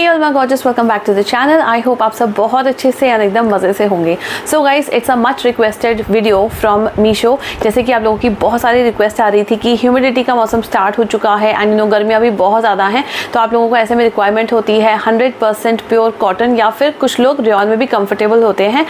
Hey all my gorgeous, welcome back to the channel. I hope आप सब बहुत अच्छे से और एकदम मज़े से होंगे. So guys, it's a much requested video from Meesho. जैसे कि आप लोगों की बहुत सारी रिक्वेस्ट आ रही थी कि ह्यूमिडिटी का मौसम स्टार्ट हो चुका है एंड यू नो गर्मियाँ भी बहुत ज़्यादा हैं, तो आप लोगों को ऐसे में रिक्वायरमेंट होती है 100% प्योर कॉटन या फिर कुछ लोग रियॉन में भी कंफर्टेबल होते हैं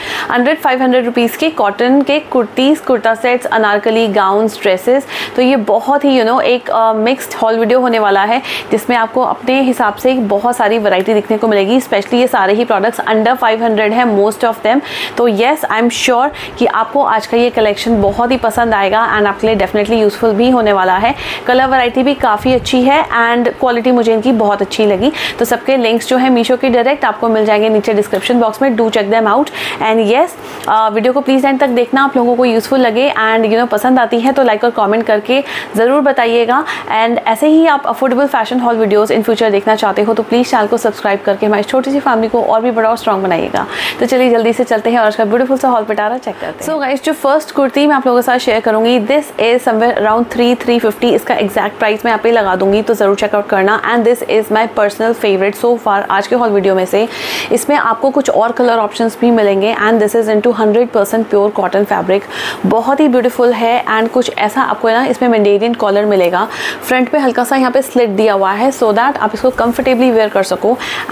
100-500 रुपीज़ के कॉटन के kurtis, kurta sets, anarkali gowns, dresses. तो ये बहुत ही एक मिक्स्ड हॉल वीडियो होने वाला है जिसमें आपको अपने हिसाब से बहुत सारी वैरायटी दिखने को मिलेगी. स्पेशली ये सारे ही प्रोडक्ट्स अंडर 500 हैं मोस्ट ऑफ देम. तो येस, आई एम श्योर कि आपको आज का ये कलेक्शन बहुत ही पसंद आएगा एंड आपके लिए डेफिनेटली यूजफुल भी होने वाला है. कलर वैरायटी भी काफ़ी अच्छी है एंड क्वालिटी मुझे इनकी बहुत अच्छी लगी. तो सबके लिंक्स जो है मीशो के डायरेक्ट आपको मिल जाएंगे नीचे डिस्क्रिप्शन बॉक्स में. Do check them out and yes, video को प्लीज़ एंड तक देखना, आप लोगों को यूजफुल लगे एंड पसंद आती है तो लाइक और कॉमेंट करके ज़रूर बताइएगा. एंड ऐसे ही आप affordable fashion haul videos in future देखना चाहते हो तो प्लीज़ चैनल को सब्सक्राइब करके हमारी छोटी सी फैमिली को और भी बड़ा और स्ट्रॉन्ग बनाइएगा. तो चलिए जल्दी से चलते हैं और उसका ब्यूटीफुल सा हॉल पिटारा चेक करते हैं. सो गाइस, जो फर्स्ट कुर्ती मैं आप लोगों के साथ शेयर करूँगी, दिस इज समवेयर अराउंड 350. इसका एक्जैक्ट प्राइस मैं आप पे लगा दूंगी, तो ज़रूर चेकआउट करना. And this is my personal favourite so far आज के हॉल वीडियो में से. इसमें आपको कुछ और कलर ऑप्शन भी मिलेंगे and this is in two 100% pure cotton fabric. बहुत ही ब्यूटीफुल है एंड कुछ ऐसा आपको इसमें मेंडेरियन कॉलर मिलेगा. फ्रंट पे हल्का सा यहाँ पे स्लिट दिया हुआ है सो दैट आप इसको कंफर्टेबली वेयर कर सको.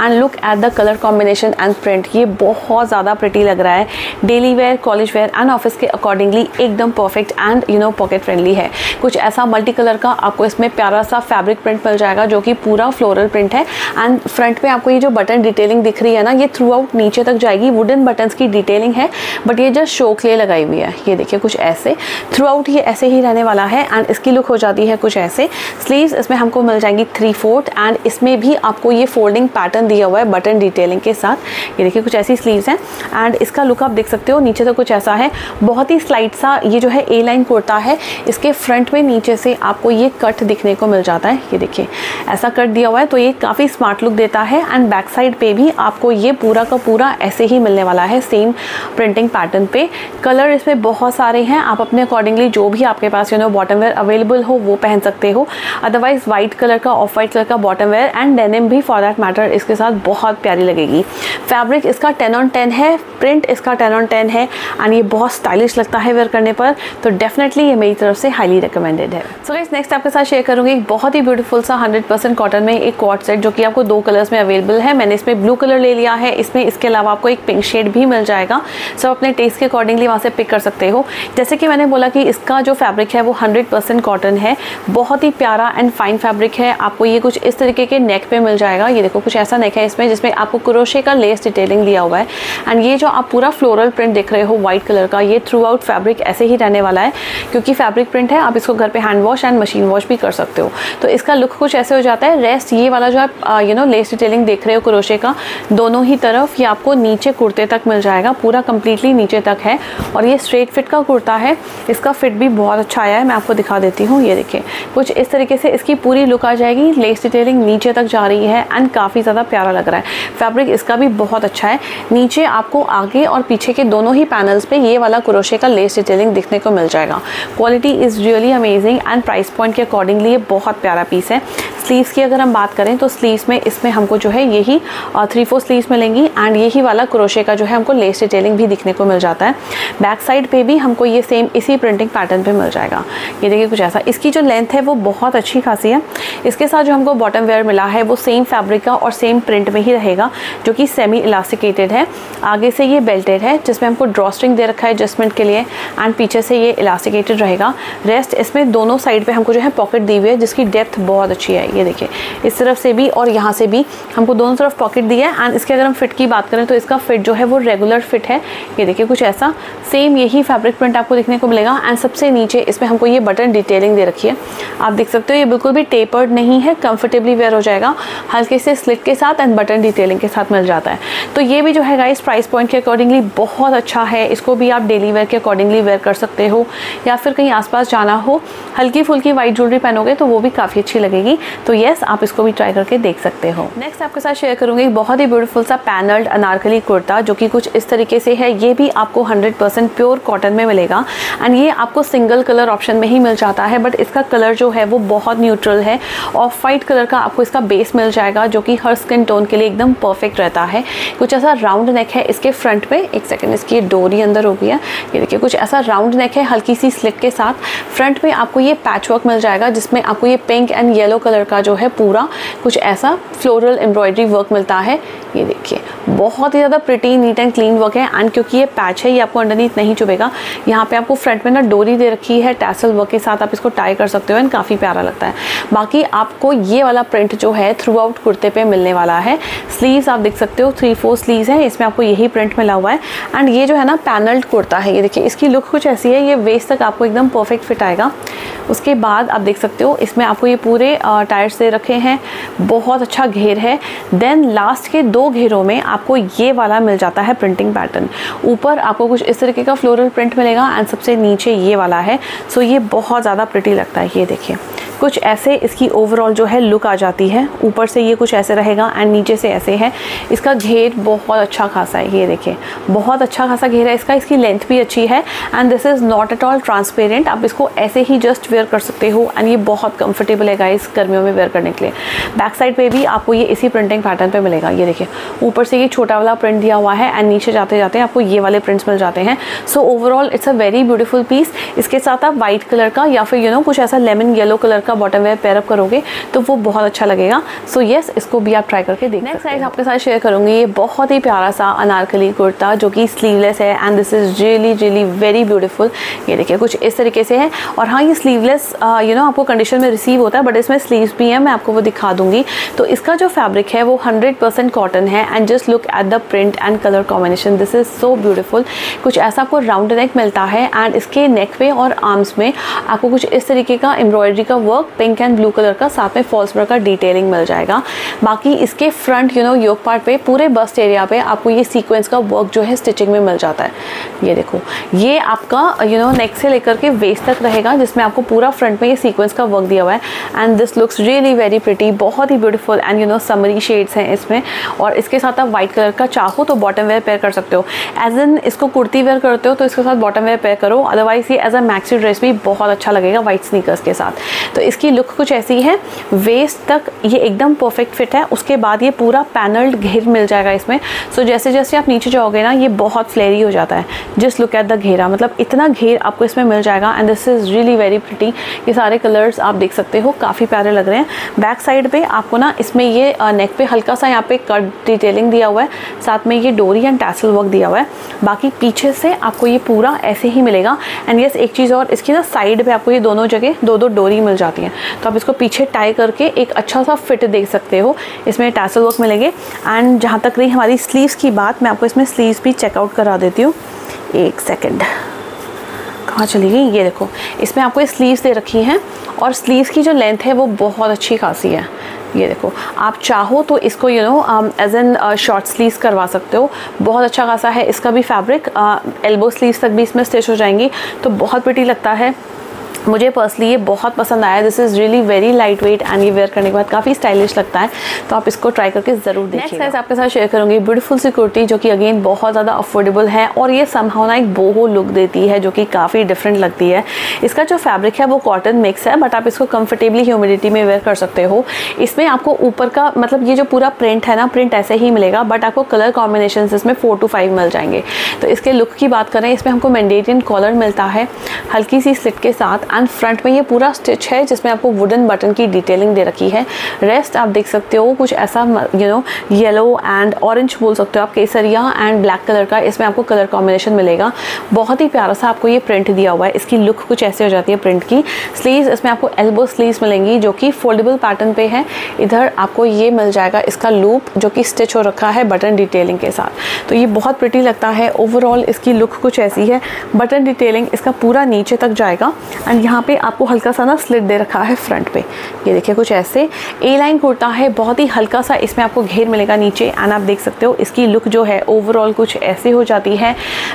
And look at the colour combination and print, ये बहुत ज़्यादा प्रिटी लग रहा है. Daily wear, college wear and office के अकॉर्डिंगली एकदम परफेक्ट एंड पॉकेट फ्रेंडली है. कुछ ऐसा मल्टी कलर का आपको इसमें प्यारा सा फैब्रिक प्रिंट मिल जाएगा जो कि पूरा फ्लोरल प्रिंट है. एंड फ्रंट पे आपको ये जो बटन डिटेलिंग दिख रही है ना, ये थ्रू आउट नीचे तक जाएगी. वुडन बटन्स की डिटेलिंग है बट ये जस्ट शो के लिए लगाई हुई है. ये देखिए कुछ ऐसे थ्रू आउट ये ऐसे ही रहने वाला है एंड इसकी लुक हो जाती है कुछ ऐसे. स्लीव्स इसमें हमको मिल जाएंगी 3/4 एंड इसमें भी आपको ये फोल्डिंग पैटर्न दिया हुआ है बटन डिटेलिंग के साथ. ये देखिए कुछ ऐसी स्लीव्स हैं एंड इसका लुक आप देख सकते हो. नीचे तो कुछ ऐसा है, बहुत ही स्लाइट सा ये जो है ए लाइन कुर्ता है. इसके फ्रंट में नीचे से आपको ये कट दिखने को मिल जाता है. ये देखिए ऐसा कट दिया हुआ है तो ये काफ़ी स्मार्ट लुक देता है. एंड बैक साइड पे भी आपको ये पूरा का पूरा ऐसे ही मिलने वाला है सेम प्रिंटिंग पैटर्न पे. कलर इसमें बहुत सारे हैं, आप अपने अकॉर्डिंगली जो भी आपके पास बॉटम वेयर अवेलेबल हो वो पहन सकते हो. अदरवाइज वाइट कलर का, ऑफ वाइट कलर का बॉटम वेयर एंड डेनिम भी फॉर दैट मैटर इसके साथ बहुत प्यारी लगेगी. फैब्रिक इसका 10/10 है, प्रिंट इसका 10/10 है एंड ये बहुत स्टाइलिश लगता है वेयर करने पर. तो डेफिनेटली ये मेरी तरफ से हाईली रिकमेंडेड है. सो गाइस, नेक्स्ट आपके साथ शेयर करूँगी एक बहुत ही ब्यूटीफुल सा 100% कॉटन में एक कॉट सेट जो कि आपको 2 कलर्स में अवेलेबल है. मैंने इसमें ब्लू कलर ले लिया है, इसमें इसके अलावा आपको एक पिंक शेड भी मिल जाएगा. सो अपने टेस्ट के अकॉर्डिंगली वहाँ से पिक कर सकते हो. जैसे कि मैंने बोला कि इसका जो फैब्रिक है वो 100% कॉटन है, बहुत ही प्यारा एंड फाइन फैब्रिक है. आपको ये कुछ इस तरीके के नेक पे मिल जाएगा. ये देखो कुछ ऐसा नेक है इसमें जिसमें आपको क्रोशे का लेस डिटेलिंग दिया हुआ है. एंड ये जो आप पूरा फ्लोरल प्रिंट देख रहे हो वाइट कलर का, ये थ्रू आउट फैब्रिक ऐसे ही रहने वाला है क्योंकि फैब्रिक प्रिंट है. आप इसको घर पे hand wash and machine wash भी कर सकते हो. तो इसका लुक कुछ ऐसे हो जाता है. रेस्ट ये वाला जो आप लेस डिटेलिंग देख रहे हो क्रोशे का दोनों ही तरफ, ये आपको नीचे कुर्ते तक मिल जाएगा, पूरा कंप्लीटली नीचे तक है. और ये स्ट्रेट फिट का कुर्ता है, इसका फिट भी बहुत अच्छा आया है. मैं आपको दिखा देती हूँ, ये देखिए कुछ इस तरीके से इसकी पूरी लुक आ जाएगी. लेस डिटेलिंग नीचे तक जा रही है एंड काफ़ी ज़्यादा प्यारा लग रहा है. फैब्रिक इसका भी बहुत अच्छा है. नीचे आपको आगे और पीछे के दोनों ही पैनल्स पे ये वाला क्रोशे का लेस डिटेलिंग दिखने को मिल जाएगा. Quality is really amazing and price point के अकॉर्डिंगली ये बहुत प्यारा पीस है. स्लीव्स की अगर हम बात करें तो स्लीव्स में इसमें हमको जो है यही 3/4 स्लीव्स मिलेंगी एंड यही वाला क्रोशे का जो है हमको लेस डिटेलिंग भी दिखने को मिल जाता है. बैक साइड पे भी हमको ये सेम इसी प्रिंटिंग पैटर्न पे मिल जाएगा. ये देखिए कुछ ऐसा. इसकी जो लेंथ है वो बहुत अच्छी खासी है. इसके साथ जो हमको बॉटम वेयर मिला है वो सेम फैब्रिक का और सेम प्रिंट में ही रहेगा जो कि सेमी इलास्टिकेटेड है. आगे से ये बेल्टेड है जिसमें हमको ड्रॉस्ट्रिंग दे रखा है एडजस्टमेंट के लिए एंड पीछे से ये इलास्टिकेटेड रहेगा. रेस्ट इसमें दोनों साइड पर हमको जो है पॉकेट दी हुई है जिसकी डेप्थ बहुत अच्छी है. ये देखिए इस तरफ से भी और यहाँ से भी हमको दोनों तरफ पॉकेट दी है. एंड इसके अगर हम फिट की बात करें तो इसका फिट जो है वो रेगुलर फिट है. ये देखिए कुछ ऐसा सेम यही फैब्रिक प्रिंट आपको देखने को मिलेगा. एंड सबसे नीचे इसमें हमको ये बटन डिटेलिंग दे रखी है, आप देख सकते हो. ये बिल्कुल भी टेपर्ड नहीं है, कंफर्टेबली वेयर हो जाएगा हल्के से स्लिट के साथ एंड बटन डिटेलिंग के साथ मिल जाता है. तो ये भी जो है गाइस प्राइस पॉइंट के अकॉर्डिंगली बहुत अच्छा है. इसको भी आप डेली वेयर के अकॉर्डिंगली वेयर कर सकते हो या फिर कहीं आसपास जाना हो, हल्की फुल्की वाइट ज्वेलरी पहनोगे तो वो भी काफ़ी अच्छी लगेगी. तो येस, आप इसको भी ट्राई करके देख सकते हो. नेक्स्ट आपके साथ शेयर करूँगी बहुत ही ब्यूटीफुल ब्यूटीफुल सा पैनल्ड अनारकली कुर्ता जो कि कुछ इस तरीके से है। ये भी आपको 100% प्योर कॉटन में मिलेगा एंड ये आपको सिंगल कलर ऑप्शन में ही मिल जाता है, बट इसका कलर जो है वो बहुत न्यूट्रल है। ऑफ वाइट कलर का आपको इसका बेस मिल जाएगा जो कि हर स्किन टोन के लिए एकदम परफेक्ट रहता है। कुछ ऐसा राउंड नेक है इसके फ्रंट पे, एक सेकेंड इसकी डोरी अंदर हो गई है, ये देखिए कुछ ऐसा राउंड नेक है हल्की सी स्लिट के साथ। फ्रंट में आपको ये पैचवर्क मिल जाएगा जिसमें आपको ये पिंक एंड येलो कलर का जो है पूरा कुछ ऐसा फ्लोरल एम्ब्रॉयडरी वर्क मिलता है। ये देखिए बहुत ही ज़्यादा pretty neat and clean work है एंड क्योंकि ये पैच है ये आपको अंडरनीथ नहीं चुभेगा। यहाँ पे आपको फ्रंट में ना डोरी दे रखी है, टैसल वर्क के साथ आप इसको टाई कर सकते हो एंड काफ़ी प्यारा लगता है। बाकी आपको ये वाला प्रिंट जो है थ्रू आउट कुर्ते पे मिलने वाला है। स्लीव्स आप देख सकते हो 3/4 स्लीव्स हैं, इसमें आपको यही प्रिंट मिला हुआ है एंड ये जो है ना पैनल्ड कुर्ता है। ये देखिए इसकी लुक कुछ ऐसी है, ये वेस्ट तक आपको एकदम परफेक्ट फिट आएगा। उसके बाद आप देख सकते हो इसमें आपको ये पूरे टायर्स दे रखे हैं, बहुत अच्छा घेर है। देन लास्ट के 2 घेरों में आपको ये वाला मिल जाता है प्रिंटिंग पैटर्न। ऊपर आपको कुछ इस तरीके का फ्लोरल प्रिंट मिलेगा एंड सबसे नीचे ये वाला है। सो ये बहुत ज़्यादा प्रिटी लगता है। ये देखिए कुछ ऐसे इसकी ओवरऑल जो है लुक आ जाती है। ऊपर से ये कुछ ऐसे रहेगा एंड नीचे से ऐसे है। इसका घेर बहुत अच्छा खासा है, ये देखिए बहुत अच्छा खासा घेर है इसका। इसकी लेंथ भी अच्छी है and this is not at all transparent. आप इसको ऐसे ही जस्ट वेयर कर सकते हो एंड ये बहुत कंफर्टेबल है गाइस गर्मियों में वेयर करने के लिए। बैक साइड पे भी आपको ये इसी प्रिंटिंग पैटर्न पर मिलेगा। ये देखिए ऊपर से ये छोटा वाला प्रिंट दिया हुआ है एंड नीचे जाते जाते आपको ये वाले प्रिंट्स मिल जाते हैं। So overall it's a very beautiful piece. इसके साथ आप वाइट कलर का या फिर कुछ ऐसा लेमन येलो कलर का बॉटम वेयर पेयरअप करोगे तो वो बहुत अच्छा लगेगा। सो यस इसको भी आप ट्राई करके देखिए। नेक्स्ट साइज आपके साथ शेयर करूंगी, ये बहुत ही प्यारा सा अनारकली कुर्ता जो कि स्लीवलेस है and this is really really very beautiful. ये देखिए कुछ इस तरीके से है और हाँ ये स्लीवलेस आपको कंडीशन में रिसीव होता है बट इसमें स्लीव्स भी हैं, मैं आपको वो दिखा दूंगी। तो इसका जो फैब्रिक है वो 100% कॉटन है and just look at the print and colour combination, this is so beautiful. कुछ ऐसा आपको राउंड नेक मिलता है एंड इसके नेक पे और आर्म्स में आपको कुछ इस तरीके का एम्ब्रॉयडरी का work pink and blue colour का, साथ में फॉल्स वर्क का डिटेलिंग मिल जाएगा। बाकी इसके फ्रंट योक पार्ट पे पूरे बस्ट एरिया पे आपको ये सीक्वेंस का वर्क जो है स्टिचिंग में मिल जाता है। ये देखो ये आपका नेक से लेकर के वेस्ट तक रहेगा जिसमें आपको पूरा फ्रंट में ये सीक्वेंस का वर्क दिया हुआ है and this looks really very pretty, बहुत ही ब्यूटीफुल एंड समरी शेड्स हैं इसमें। और इसके साथ आप व्हाइट कलर का चाहो तो बॉटम वेयर पेयर कर सकते हो, एज एन इसको कुर्ती वेयर करते हो तो इसके साथ बॉटम वेयर पेयर करो, अदरवाइज ये एज अ मैक्सी ड्रेस भी बहुत अच्छा लगेगा व्हाइट स्नीकर्स के साथ। तो इसकी लुक कुछ ऐसी है, वेस्ट तक ये एकदम परफेक्ट फिट है। उसके बाद ये पूरा पैनल्ड घेर मिल जाएगा इसमें। सो जैसे जैसे आप नीचे जाओगे ना ये बहुत फ्लेरी हो जाता है। जस्ट लुक एट द घेरा, मतलब इतना घेर आपको इसमें मिल जाएगा and this is really very pretty. ये सारे कलर्स आप देख सकते हो, काफ़ी प्यारे लग रहे हैं। बैक साइड पे आपको ना इसमें ये नेक पे हल्का सा यहाँ पे कट डिटेलिंग दिया हुआ है, साथ में ये डोरी एंड टैसल वर्क दिया हुआ है। बाकी पीछे से आपको ये पूरा ऐसे ही मिलेगा एंड यस एक चीज़ और, इसकी ना साइड पे आपको ये दोनों जगह 2-2 डोरी मिल जाती हैं तो आप इसको पीछे टाई करके एक अच्छा सा फिट दे सकते हो। इसमें टैसल वर्क मिलेंगे एंड जहाँ तक रही हमारी स्लीव्स की बात, मैं आपको इसमें स्लीव्स भी चेकआउट करा देती हूँ। एक सेकेंड कहाँ चली गई, ये देखो इसमें आपको ये स्लीव्स दे रखी हैं और स्लीव्स की जो लेंथ है वो बहुत अच्छी खासी है। ये देखो आप चाहो तो इसको एज एन शॉर्ट स्लीव्स करवा सकते हो, बहुत अच्छा खासा है इसका भी फैब्रिक। एल्बो स्लीव्स तक भी इसमें स्टिच हो जाएंगी तो बहुत प्रिटी लगता है। मुझे पर्सनली ये बहुत पसंद आया, this is really very light weight and ये वेयर करने के बाद काफ़ी स्टाइलिश लगता है, तो आप इसको ट्राई करके ज़रूर देखिए। नेक्स्ट साइज़ आपके साथ शेयर करूँगी, ब्यूटीफुल सी कुर्ती जो कि अगेन बहुत ज़्यादा अफोर्डेबल है और ये समहाउ ना एक बोहो लुक देती है जो कि काफ़ी डिफरेंट लगती है। इसका जो फैब्रिक है वो कॉटन मिक्स है बट आप इसको कम्फर्टेबली ह्यूमिडिटी में वेयर कर सकते हो। इसमें आपको ऊपर का मतलब ये जो पूरा प्रिंट है ना, प्रिंट ऐसे ही मिलेगा बट आपको कलर कॉम्बिनेशन इसमें 4 to 5 मिल जाएंगे। तो इसके लुक की बात करें, इसमें हमको मैंडेरियन कॉलर मिलता है हल्की सी स्लिट के साथ एंड फ्रंट में ये पूरा स्टिच है जिसमें आपको वुडन बटन की डिटेलिंग दे रखी है। रेस्ट आप देख सकते हो कुछ ऐसा येलो एंड ऑरेंज बोल सकते हो आप, केसरिया एंड ब्लैक कलर का इसमें आपको कलर कॉम्बिनेशन मिलेगा। बहुत ही प्यारा सा आपको ये प्रिंट दिया हुआ है, इसकी लुक कुछ ऐसे हो जाती है प्रिंट की। स्लीव्स इसमें आपको एल्बो स्लीव्स मिलेंगी जो कि फोल्डेबल पैटर्न पे है। इधर आपको ये मिल जाएगा इसका लूप जो कि स्टिच हो रखा है बटन डिटेलिंग के साथ, तो ये बहुत प्रिटी लगता है। ओवरऑल इसकी लुक कुछ ऐसी है, बटन डिटेलिंग इसका पूरा नीचे तक जाएगा एंड यहाँ पे आपको हल्का सा ना स्लिट दे रखा है फ्रंट पे, ये देखिए कुछ ऐसे ए लाइन कुर्ता है, बहुत ही हल्का सा इसमें आपको घेर मिलेगा नीचे। एंड आप देख सकते हो इसकी लुक जो है ओवरऑल कुछ ऐसे हो जाती है।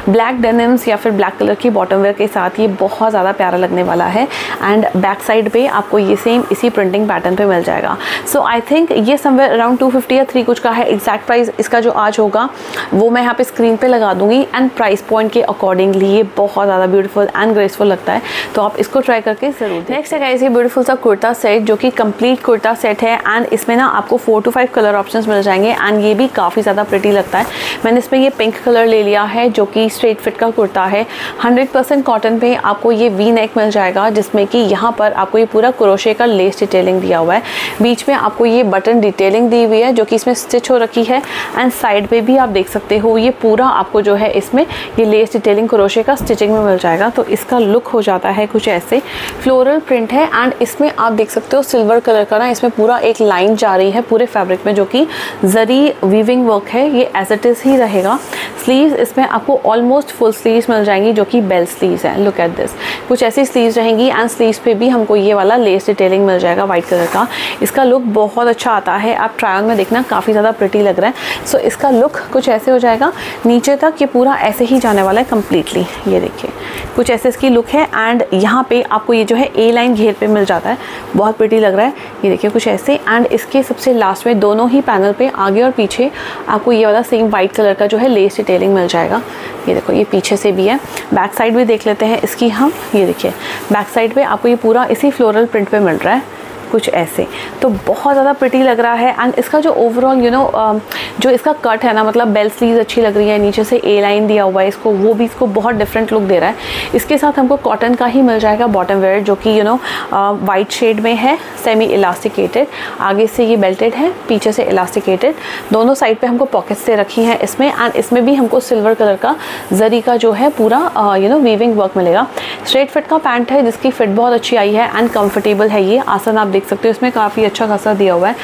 ब्लैक डेनिम्स या फिर ब्लैक कलर की बॉटम वेयर के साथ ये बहुत ज़्यादा प्यारा लगने वाला है। एंड बैक साइड पे आपको ये सेम इसी प्रिंटिंग पैटर्न पे मिल जाएगा। सो आई थिंक ये समवेयर अराउंड 250 या 3 कुछ का है। एग्जैक्ट प्राइस इसका जो आज होगा वो मैं यहाँ पे स्क्रीन पे लगा दूंगी। एंड प्राइस पॉइंट के अकॉर्डिंगली ये बहुत ज़्यादा ब्यूटीफुल एंड ग्रेसफुल लगता है, तो आप इसको ट्राई करके जरूर। नेक्स्ट है गाइस ये ब्यूटीफुल सा कुर्ता सेट जो कि कंप्लीट कुर्ता सेट है। एंड इसमें ना आपको 4 से 5 कलर ऑप्शंस मिल जाएंगे। एंड ये भी काफ़ी ज़्यादा प्रिटी लगता है। मैंने इसमें ये पिंक कलर ले लिया है जो कि स्ट्रेट फिट का कुर्ता है। 100% कॉटन पे आपको ये वी नेक मिल जाएगा, जिसमें कि यहाँ पर आपको ये पूरा क्रोशे का लेस डिटेलिंग दिया हुआ है। बीच में आपको ये बटन डिटेलिंग दी हुई है जो कि इसमें स्टिच हो रखी है। एंड साइड पे भी आप देख सकते हो ये पूरा आपको जो है इसमें ये लेस डिटेलिंग क्रोशे का स्टिचिंग में मिल जाएगा। तो इसका लुक हो जाता है कुछ ऐसे, फ्लोरल प्रिंट है। एंड इसमें आप देख सकते हो सिल्वर कलर का ना इसमें पूरा एक लाइन जा रही है पूरे फैब्रिक में, जो कि जरी वीविंग वर्क है। ये एज इट इज़ ही रहेगा। स्लीव्स इसमें आपको ऑलमोस्ट फुल स्लीव्स मिल जाएंगी जो कि बेल स्लीव्स हैं। लुक एट दिस, कुछ ऐसी स्लीव्स रहेंगी। एंड स्लीव्स पे भी हमको ये वाला लेस डिटेलिंग मिल जाएगा वाइट कलर का। इसका लुक बहुत अच्छा आता है, आप ट्रायल में देखना, काफ़ी ज़्यादा प्रिटी लग रहा है। सो इसका लुक कुछ ऐसे हो जाएगा। नीचे तक ये पूरा ऐसे ही जाने वाला है कम्प्लीटली, ये देखिए कुछ ऐसे इसकी लुक है। एंड यहाँ पर आपको ये जो है ए लाइन घेर पर मिल जाता है, बहुत प्रिटी लग रहा है, ये देखिए कुछ ऐसे। एंड इसके सबसे लास्ट में दोनों ही पैनल पर आगे और पीछे आपको ये वाला सेम वाइट कलर का जो है लेस डिटेलिंग मिल जाएगा। ये देखो ये पीछे से भी है। बैक साइड भी देख लेते हैं इसकी हम, ये देखिए बैक साइड पे आपको ये पूरा इसी फ्लोरल प्रिंट पे मिल रहा है कुछ ऐसे। तो बहुत ज़्यादा प्रिटी लग रहा है। एंड इसका जो ओवरऑल यू नो जो इसका कट है ना, मतलब बेल स्लीव्स अच्छी लग रही है, नीचे से ए लाइन दिया हुआ है इसको, वो भी इसको बहुत डिफरेंट लुक दे रहा है। इसके साथ हमको कॉटन का ही मिल जाएगा बॉटम वेयर जो कि यू नो वाइट शेड में है, सेमी इलास्टिकेटेड। आगे से ये बेल्टेड है, पीछे से इलास्टिकेटेड। दोनों साइड पर हमको पॉकेट्स दे रखी हैं इसमें। एंड इसमें भी हमको सिल्वर कलर का जरी का जो है पूरा यू नो वीविंग वर्क मिलेगा। स्ट्रेट फिट का पैंट है जिसकी फिट बहुत अच्छी आई है एंड कंफर्टेबल है। ये आसन आप देख सकते हो इसमें काफ़ी अच्छा खासा दिया हुआ है।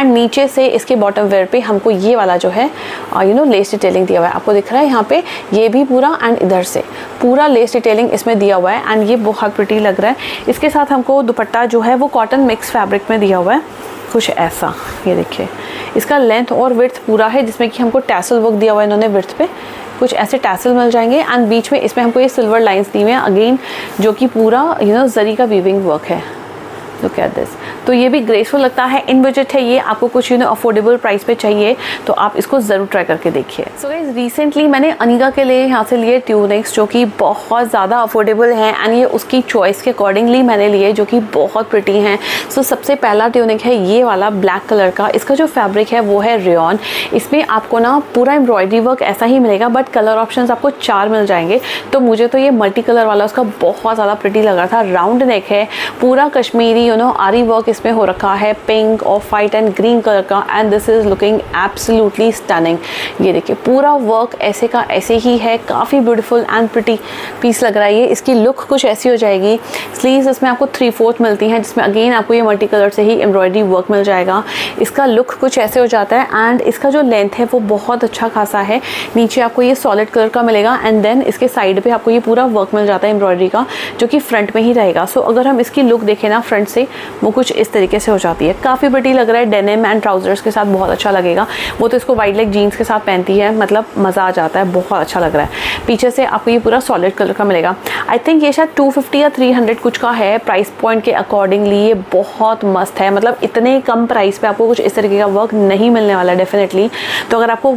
एंड नीचे से इसके बॉटम वेयर पे हमको ये वाला जो है यू नो लेस डिटेलिंग दिया हुआ है, आपको दिख रहा है यहाँ पे ये भी पूरा। एंड इधर से पूरा लेस डिटेलिंग इसमें दिया हुआ है एंड ये बहुत प्रिटी लग रहा है। इसके साथ हमको दुपट्टा जो है वो कॉटन मिक्स फैब्रिक में दिया हुआ है कुछ ऐसा, ये देखिए। इसका लेंथ और विड्थ पूरा है जिसमें कि हमको टैसल वर्क दिया हुआ है इन्होंने विड्थ पे, कुछ ऐसे टैसल मिल जाएंगे। एंड बीच में इसमें हमको ये सिल्वर लाइंस दी हुई हैं अगेन, जो कि पूरा यू नो जरी का वीविंग वर्क है। लुक एट दिस, तो ये भी ग्रेसफुल लगता है। इन बजट है ये, आपको कुछ यू नो अफोर्डेबल प्राइस पे चाहिए तो आप इसको ज़रूर ट्राई करके देखिए। सो गाइस रिसेंटली मैंने अनिका के लिए यहाँ से लिए ट्यू नेक्स जो कि बहुत ज़्यादा अफोर्डेबल हैं। एंड ये उसकी चॉइस के अकॉर्डिंगली मैंने लिए जो कि बहुत प्रिटी हैं। सो सबसे पहला ट्यू नेक है ये वाला ब्लैक कलर का। इसका जो फैब्रिक है वो है रेयॉन। इसमें आपको ना पूरा एम्ब्रॉयडरी वर्क ऐसा ही मिलेगा, बट कलर ऑप्शन आपको 4 मिल जाएंगे। तो मुझे तो ये मल्टी कलर वाला उसका बहुत ज़्यादा प्रिटी लग रहा था। राउंड नेक है, पूरा Kashmiri you know aari work इसमें हो रखा है, पिंक और वाइट एंड ग्रीन कलर का। And this is looking absolutely stunning. ये देखिए पूरा वर्क ऐसे का ऐसे ही है, काफ़ी ब्यूटीफुल एंड प्रिटी पीस लग रहा है ये। इसकी लुक कुछ ऐसी हो जाएगी। स्लीव्स इसमें आपको 3/4 मिलती हैं जिसमें अगेन आपको ये मल्टी कलर से ही एम्ब्रॉयडरी वर्क मिल जाएगा। इसका लुक कुछ ऐसे हो जाता है। एंड इसका जो लेंथ है वो बहुत अच्छा खासा है। नीचे आपको ये सॉलिड कलर का मिलेगा एंड देन इसके साइड पर आपको ये पूरा वर्क मिल जाता है एम्ब्रॉयडरी का, जो कि फ्रंट में ही रहेगा। सो अगर हम इसकी लुक देखें ना फ्रंट से, वो कुछ इस तरीके से हो जाती है। काफ़ी प्रिटी लग रहा है। डेनिम एंड ट्राउजर्स के साथ बहुत अच्छा लगेगा। वो तो इसको वाइड लेग जीन्स के साथ पहनती है, मतलब मज़ा आ जाता है, बहुत अच्छा लग रहा है। पीछे से आपको ये पूरा सॉलिड कलर का मिलेगा। आई थिंक ये शायद 250 या 300 कुछ का है। प्राइस पॉइंट के अकॉर्डिंगली ये बहुत मस्त है, मतलब इतने कम प्राइस पर आपको कुछ इस तरीके का वर्क नहीं मिलने वाला डेफिनेटली। तो अगर आपको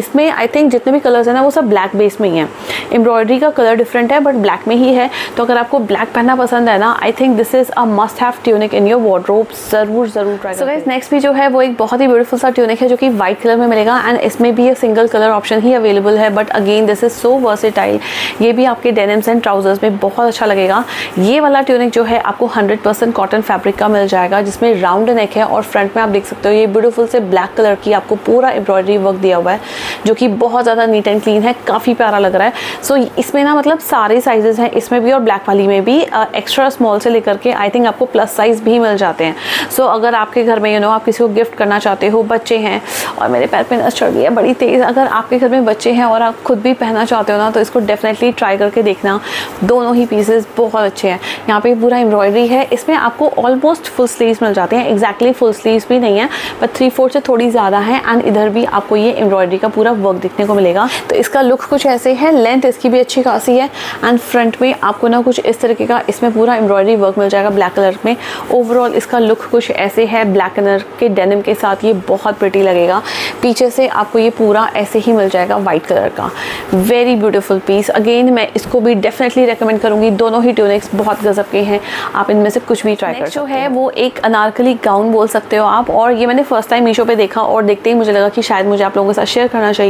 इसमें आई थिंक जितने भी कलर्स हैं ना वो सब ब्लैक बेस में ही हैं। एम्ब्रॉयडरी का कलर डिफरेंट है बट ब्लैक में ही है। तो अगर आपको ब्लैक पहनना पसंद है ना, I think this is a must have tunic in your wardrobe, ज़रूर ट्राई। सो गाइस नेक्स्ट भी जो है वो एक बहुत ही ब्यूटीफुल सा ट्यूनिक है जो कि वाइट कलर में मिलेगा। एंड इसमें भी ये सिंगल कलर ऑप्शन ही अवेलेबल है, but again this is so versatile. ये भी आपके डेनिम्स एंड ट्राउजर्स में बहुत अच्छा लगेगा। ये वाला ट्यूनिक जो है आपको 100% कॉटन फैब्रिक का मिल जाएगा, जिसमें राउंड नेक है और फ्रंट में आप देख सकते हो ये ब्यूटीफुल से ब्लैक कलर की आपको पूरा एम्ब्रॉयडरी वर्क दिया हुआ है जो कि बहुत ज़्यादा नीट एंड क्लीन है, काफ़ी प्यारा लग रहा है। सो इसमें ना मतलब सारे साइजेज़ हैं इसमें भी और ब्लैक वाली में भी, एक्स्ट्रा स्मॉल से लेकर के आई थिंक आपको प्लस साइज़ भी मिल जाते हैं। सो अगर आपके घर में यू नो आप किसी को गिफ्ट करना चाहते हो, बच्चे हैं, और मेरे पैर पे नस चढ़ गई है बड़ी तेज़, अगर आपके घर में बच्चे हैं और आप खुद भी पहनना चाहते हो ना, तो इसको डेफिनेटली ट्राई करके देखना। दोनों ही पीसेस बहुत अच्छे हैं। यहाँ पे पूरा एम्ब्रॉयडरी है, इसमें आपको ऑलमोस्ट फुल स्लीव्स मिल जाते हैं, एग्जैक्टली फुल स्लीव्स भी नहीं है पर 3/4 से थोड़ी ज़्यादा है। एंड इधर भी आपको ये एम्ब्रॉयडरी का पूरा वर्क देखने को मिलेगा। तो इसका लुक कुछ ऐसे है, लेंथ इसकी भी अच्छी खासी है, एंड फ्रंट में आपको ना कुछ इस तरीके का इसमें पूरा एम्ब्रॉयडरी वर्क मिल जाएगा ब्लैक कलर में। ओवरऑल इसका लुक कुछ ऐसे है, ब्लैक कलर के डेनिम के साथ ये बहुत प्रिटी लगेगा। पीछे से आपको ये पूरा ऐसे ही मिल जाएगा वाइट कलर का। वेरी ब्यूटीफुल पीस, अगेन मैं इसको भी डेफिनेटली रेकमेंड करूँगी। दोनों ही ट्यूनिक्स बहुत गजब के हैं, आप इनमें से कुछ भी ट्राई कर सकते हो। जो है वो एक अनारकली गाउन बोल सकते हो आप, और ये मैंने फर्स्ट टाइम मीशो पे देखा और देखते ही मुझे लगा कि शायद मुझे आप लोगों के साथ शेयर करना चाहिए।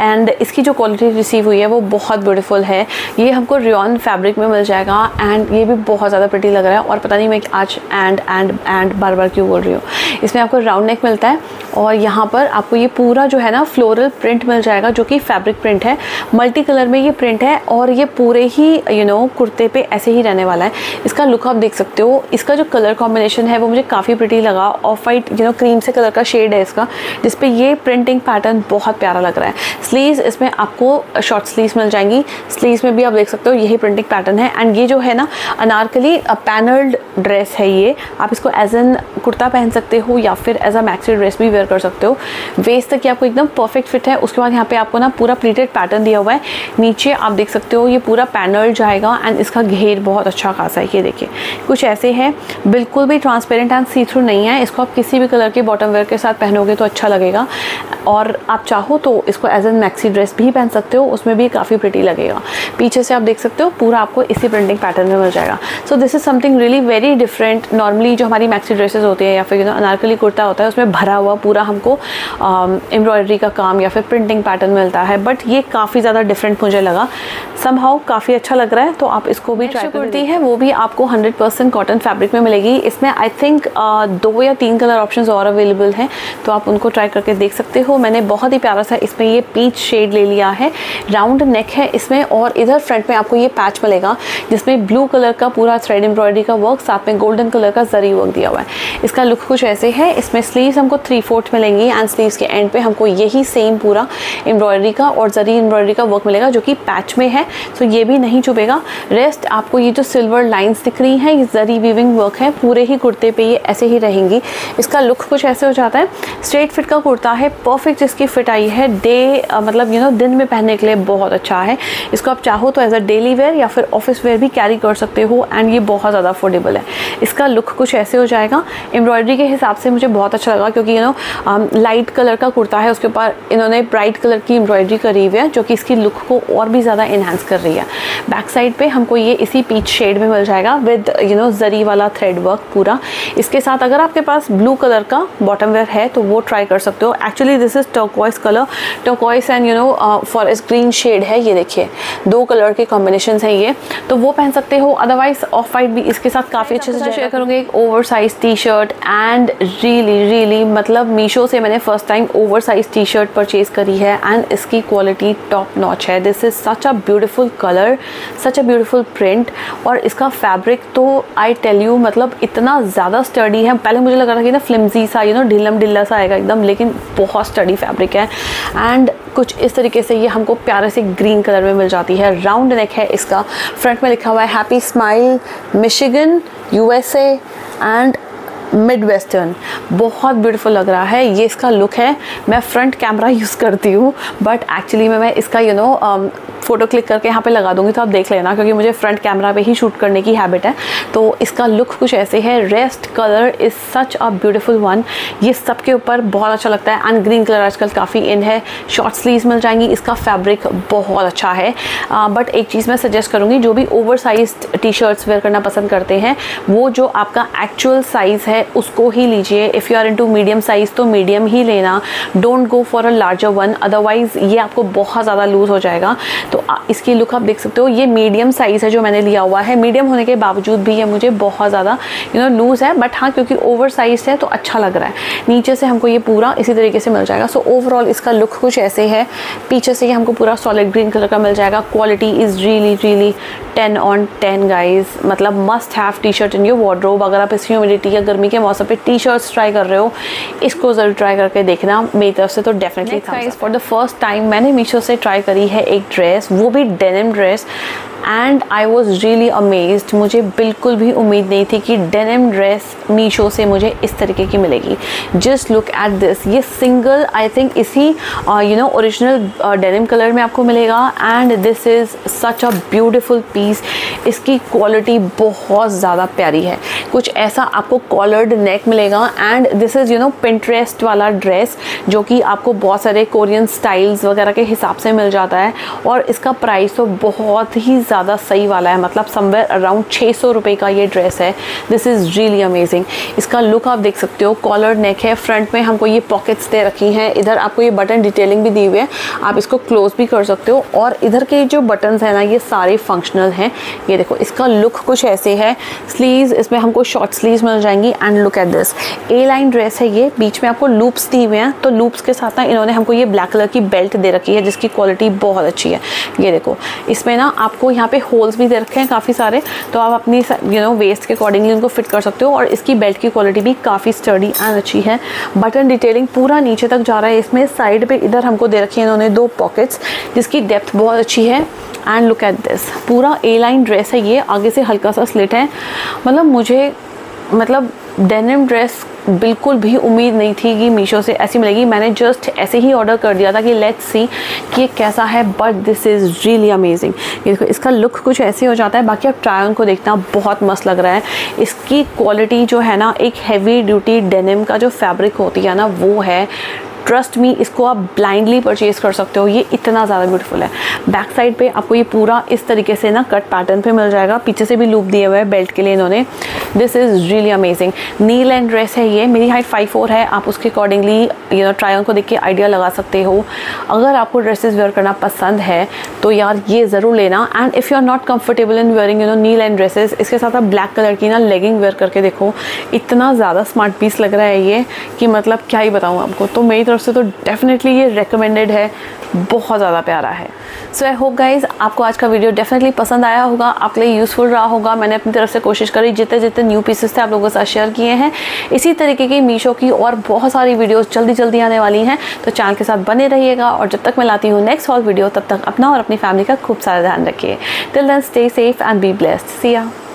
एंड इसकी जो क्वालिटी रिसीव हुई है वो बहुत ब्यूटीफुल है। ये हमको रियॉन फैब्रिक में मिल जाएगा एंड ये भी बहुत ज़्यादा प्रिटी लग रहा है। और पता नहीं मैं आज एंड बार बार क्यों बोल रही हूँ। इसमें आपको राउंड नेक मिलता है और यहाँ पर आपको ये पूरा जो है ना फ्लोरल प्रिंट मिल जाएगा, जो कि फैब्रिक प्रिंट है, मल्टी कलर में ये प्रिंट है, और ये पूरे ही यू नो कुर्ते पे ऐसे ही रहने वाला है। इसका लुक आप देख सकते हो। इसका जो कलर कॉम्बिनेशन है वो मुझे काफ़ी प्रिटी लगा। Off white you know cream से कलर का शेड है इसका, जिसपे ये प्रिंटिंग पैटर्न बहुत प्यारा लग रहा है। स्लीव्स इसमें आपको शॉर्ट स्लीव्स मिल जाएंगी, स्लीव्स में भी आप देख सकते हो यही प्रिंटिंग पैटर्न है। एंड ये जो है ना अनारकली पैनल्ड ड्रेस है, ये आप इसको एज एन कुर्ता पहन सकते हो या फिर एज अ मैक्सी ड्रेस भी वेयर कर सकते हो। वेस्ट तक ये आपको एकदम परफेक्ट फिट है। उसके बाद यहाँ पे आपको ना पूरा प्लीटेड पैटर्न दिया हुआ है, नीचे आप देख सकते हो ये पूरा पैनल जाएगा। एंड इसका घेर बहुत अच्छा खासा है, ये देखिए कुछ ऐसे है, बिल्कुल भी ट्रांसपेरेंट एंड सी थ्रू नहीं है। इसको आप किसी भी कलर के बॉटम वेयर के साथ पहनोगे तो अच्छा लगेगा, और आप चाहो तो इसको एज एन मैक्सी ड्रेस भी पहन सकते हो, उसमें भी काफ़ी प्रिटी लगेगा। पीछे से आप देख सकते हो पूरा आपको इसी प्रिंटिंग पैटर्न में मिल जाएगा। So this is something really very different. Normally जो हमारी मैक्सी ड्रेसेस होती है या फिर यू नो अनारकली कुर्ता होता है, उसमें भरा हुआ पूरा हमको एम्ब्रॉयडरी का काम या फिर प्रिंटिंग पैटर्न मिलता है, बट ये काफ़ी ज़्यादा डिफरेंट मुझे लगा, समहाउ काफ़ी अच्छा लग रहा है। तो आप इसको भी ट्राई करती है, वो भी आपको 100% कॉटन फैब्रिक में मिलेगी। इसमें आई थिंक 2 या 3 कलर ऑप्शंस और अवेलेबल हैं, तो आप उनको ट्राई करके देख सकते हो। मैंने बहुत ही प्यारा सा इसमें ये पीच शेड ले लिया है, राउंड नेक है इसमें, और इधर फ्रंट में आपको ये पैच मिलेगा जिसमें ब्लू कलर का पूरा थ्रेड एम्ब्रॉयडरी का वर्क, साथ में गोल्डन कलर का जरी वर्क दिया हुआ है। इसका लुक कुछ ऐसे है। इसमें स्लीव्स हमको 3/4 मिलेंगी, एंड स्लीव्स के एंड पे हमको यही सेम पूरा एम्ब्रॉयडरी का और जरी एम्ब्रॉयडरी का वर्क मिलेगा, जो कि पैच में है, तो ये भी नहीं चुभेगा। रेस्ट आपको ये जो सिल्वर लाइंस दिख रही हैं, ये जरी वीविंग वर्क है, पूरे ही कुर्ते पे ये ऐसे ही रहेंगी। इसका लुक कुछ ऐसे हो जाता है। स्ट्रेट फिट का कुर्ता है, परफेक्ट इसकी फिट आई है। डे मतलब यू नो दिन में पहनने के लिए बहुत अच्छा है। इसको आप चाहो तो एज अ डेली वेयर या फिर ऑफिस वेयर भी कैरी कर सकते हो, एंड ये बहुत ज़्यादा अफोर्डेबल है। इसका लुक कुछ ऐसे हो जाएगा। एम्ब्रॉयडरी के हिसाब से मुझे बहुत अच्छा लगा, क्योंकि यू नो लाइट कलर का कुर्ता है, उसके ऊपर इन्होंने ब्राइट कलर की एम्ब्रॉयडरी करी हुई है, जो कि इसकी लुक को और भी ज़्यादा इन्हांस कर रही है। बैक साइड पे हमको ये इसी पीच शेड में मिल जाएगा विद यू नो जरी वाला थ्रेड वर्क पूरा। इसके साथ अगर आपके पास ब्लू कलर का बॉटम वेयर है तो वो ट्राई कर सकते हो। Actually this is turquoise colour, turquoise and you know forest green shade है, ये देखिए 2 कलर के कॉम्बिनेशन हैं, ये तो वो पहन सकते हो। अदरवाइज ऑफ वाइट भी इसके साथ काफ़ी अच्छे से शेयर करूँगी। एक over size T shirt, and really मतलब मीशो से मैंने first time over size T shirt purchase करी है, एंड इसकी क्वालिटी टॉप नॉच है। This is such a beautiful colour, such a beautiful print, और इसका फैब्रिक तो आई टेल यू मतलब इतना ज़्यादा स्टडी है। पहले मुझे लग रहा था कि ना फ्लिमजी सा यू नो ढीलम ढिल्ला सा आएगा एकदम, लेकिन बहुत स्टडी फैब्रिक है। एंड कुछ इस तरीके से ये हमको प्यारे से ग्रीन कलर में मिल जाती है। राउंड नेक है इसका, फ्रंट में लिखा हुआ है happy smile Michigan USA and mid western. बहुत ब्यूटीफुल लग रहा है, ये इसका लुक है। मैं फ्रंट कैमरा यूज़ करती हूँ, बट एक्चुअली मैं इसका यू नो फ़ोटो क्लिक करके यहाँ पे लगा दूँगी, तो आप देख लेना, क्योंकि मुझे फ्रंट कैमरा पे ही शूट करने की हैबिट है। तो इसका लुक कुछ ऐसे है। Rest colour is such a beautiful one, ये सब के ऊपर बहुत अच्छा लगता है। एंड ग्रीन कलर आजकल काफ़ी इन है। शॉर्ट स्लीव्स मिल जाएंगी, इसका फैब्रिक बहुत अच्छा है। बट एक चीज़ मैं सजेस्ट करूँगी, जो भी over size T shirts wear करना पसंद करते हैं, वो जो आपका एक्चुअल साइज़ है उसको ही लीजिए। If you are into medium size तो मीडियम ही लेना, don't go for a larger one, otherwise ये आपको बहुत ज़्यादा लूज़ हो जाएगा। तो तो इसकी लुक आप देख सकते हो। ये मीडियम साइज़ है जो मैंने लिया हुआ है। मीडियम होने के बावजूद भी ये मुझे बहुत ज़्यादा लूज़ है, बट हाँ क्योंकि ओवर साइज़ है तो अच्छा लग रहा है। नीचे से हमको ये पूरा इसी तरीके से मिल जाएगा। सो ओवरऑल इसका लुक कुछ ऐसे है। पीछे से ये हमको पूरा सॉलिड ग्रीन कलर का मिल जाएगा। Quality is really really 10 on 10 guys, मतलब must have T shirt in your wardrobe. अगर आप इस ह्यूमिडिटी या गर्मी के मौसम पे टी शर्ट्स ट्राई कर रहे हो, इसको ज़रूर ट्राई करके देखना। मेरी तरफ से तो definitely guys, for the first time मैंने मीशो से ट्राई करी है एक ड्रेस, वो भी denim dress, and I was really amazed. मुझे बिल्कुल भी उम्मीद नहीं थी कि डेनिम ड्रेस मीशो से मुझे इस तरीके की मिलेगी। जस्ट लुक एट दिस, ये सिंगल आई थिंक इसी ओरिजिनल डेनिम कलर में आपको मिलेगा, and this is such a beautiful piece. इसकी क्वालिटी बहुत ज़्यादा प्यारी है। कुछ ऐसा आपको कॉलर्ड नेक मिलेगा, एंड दिस इज़ पिंटरेस्ट वाला ड्रेस जो कि आपको बहुत सारे कोरियन स्टाइल्स वगैरह के हिसाब से मिल जाता है। और इसका प्राइस तो बहुत ही ज़्यादा सही वाला है, मतलब समवेयर अराउंड 600 रुपये का ये ड्रेस है। This is really amazing. इसका लुक आप देख सकते हो, कॉलर नेक है, फ्रंट में हमको ये पॉकेट्स दे रखी हैं, इधर आपको ये बटन डिटेलिंग भी दी हुई है, आप इसको क्लोज भी कर सकते हो। और इधर के जो बटन्स हैं ना, ये सारे फंक्शनल हैं। ये देखो, इसका लुक कुछ ऐसे है। स्लीव्स, इसमें हमको शॉर्ट स्लीव्स मिल जाएंगी, and look at this, A line dress है। ये बीच में आपको लूप्स दिए हुए हैं, तो लूप्स के साथ ना इन्होंने हमको ये ब्लैक कलर की बेल्ट दे रखी है जिसकी क्वालिटी बहुत अच्छी है। ये देखो, इसमें ना आपको यहाँ पे होल्स भी दे रखे हैं काफ़ी सारे, तो आप अपनी वेस्ट के अकॉर्डिंगली उनको फिट कर सकते हो। और इसकी बेल्ट की क्वालिटी भी काफ़ी स्टर्डी एंड अच्छी है। बटन डिटेलिंग पूरा नीचे तक जा रहा है। इसमें साइड पे इधर हमको दे रखी है इन्होंने दो पॉकेट्स जिसकी डेप्थ बहुत अच्छी है, एंड लुक एट दिस, पूरा ए लाइन ड्रेस है ये। आगे से हल्का सा स्लिट है। मतलब डेनिम ड्रेस बिल्कुल भी उम्मीद नहीं थी कि मीशो से ऐसी मिलेगी। मैंने जस्ट ऐसे ही ऑर्डर कर दिया था कि लेट्स सी कि कैसा है, but this is really amazing. ये देखो, इसका लुक कुछ ऐसे हो जाता है। बाकी आप ट्राई ऑन को देखना, बहुत मस्त लग रहा है। इसकी क्वालिटी जो है ना, एक हैवी ड्यूटी डेनिम का जो फैब्रिक होती है ना, वो है। ट्रस्ट मी, इसको आप ब्लाइंडली परचेज़ कर सकते हो, ये इतना ज़्यादा ब्यूटीफुल है। बैक साइड पे आपको ये पूरा इस तरीके से ना कट पैटर्न पे मिल जाएगा। पीछे से भी लूप दिए हुए हैं बेल्ट के लिए इन्होंने। This is really amazing. Knee length dress है ये। मेरी हाइट 5'4" है। आप उसके अकॉर्डिंगली ट्राई ऑन को देख के आइडिया लगा सकते हो। अगर आपको ड्रेसेस वेयर करना पसंद है तो यार ये ज़रूर लेना। And if you are not comfortable in wearing knee length dresses, इसके साथ आप ब्लैक कलर की ना लेगिंग वेयर करके देखो। इतना ज़्यादा स्मार्ट पीस लग रहा है ये कि मतलब क्या ही बताऊँ आपको। तो मेरी तरफ से तो डेफिनेटली ये रेकमेंडेड है, बहुत ज़्यादा प्यारा है। सो आई होप गाइज़ आपको आज का वीडियो डेफिनेटली पसंद आया होगा, आपके लिए यूज़फुल रहा होगा। मैंने अपनी तरफ से कोशिश करी, जितने जितने न्यू पीसेस थे आप लोगों के साथ शेयर किए हैं। इसी तरीके की मीशो की और बहुत सारी वीडियोस जल्दी आने वाली हैं, तो चैनल के साथ बने रहिएगा। और जब तक मैं लाती हूँ नेक्स्ट हॉल वीडियो, तब तक अपना और अपनी फैमिली का खूब सारा ध्यान रखिए। Till then stay safe and be blessed. See या।